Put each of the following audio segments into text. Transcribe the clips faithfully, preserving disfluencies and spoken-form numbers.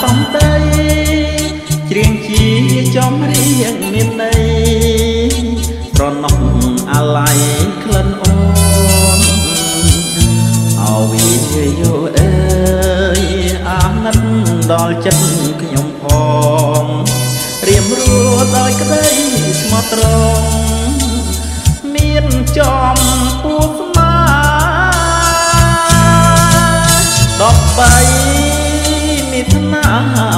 sông tây riêng chi chom riêng miền tây tròn nòng à lại khlen ôn ao vi yêu ơi ám nát đòi chân cái nhom phong riêng rùa đòi cái đây mò tròn miền chom buốt má đọp bay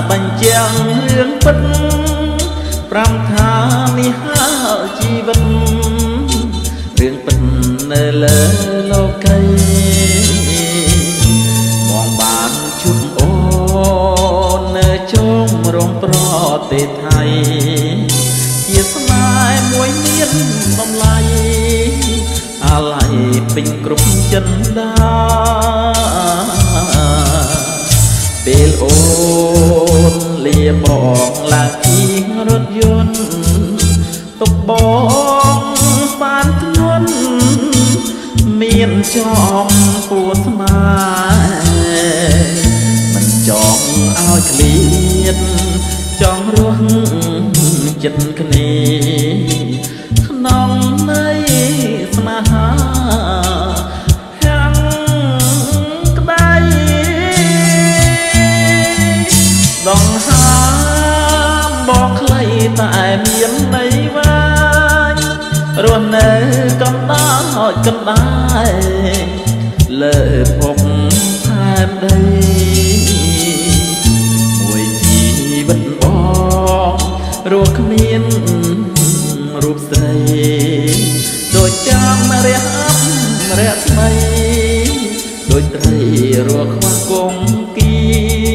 bánh chàng hương bất pram tha mi ha chi vân riêng bình nơi lỡ lâu cây mong bạn chút ôn nơi chốn rong pro tê thay chia mai muối miên bông lai à lại bình cục chân đá bèn ôn lìa bóng là tiếng rốt yun tục bóng ban thuần miền chọn buốt mai mình chọn ao liệt chọn ruộng chật kề nòng nơi mà tại miền này vai rồi nơi con đã hỏi con ai lệ phục em đây mùi chi vẫn bóng ruột miên ruột dày rồi chăm rẽ ấm rẽ mây đôi tay ruột hoa cùng kia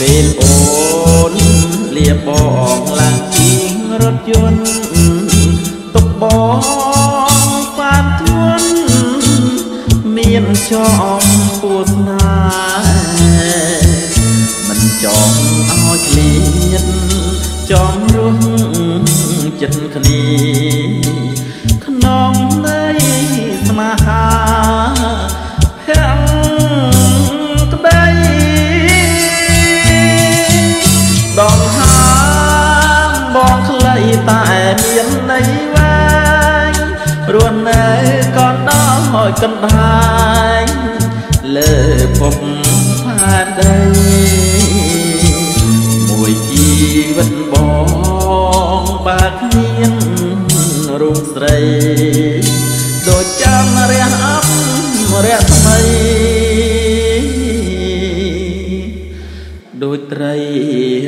bên ôn lìa bóng là tiếng rốt yun tục bóng phan thuân miền chọn buồn nai mình chọn ao liệt chọn ruộng chân khni nong đây mà tại miền này vang ruộng nơi con đó hỏi cân bài lệ phục hoa đây mùi chi vẫn bóng bạc miên ruột rầy đôi trăm rẽ ấm rẽ mây đôi tay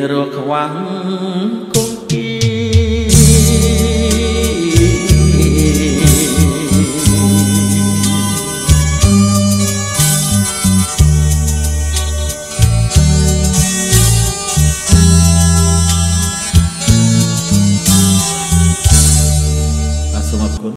ruột hoang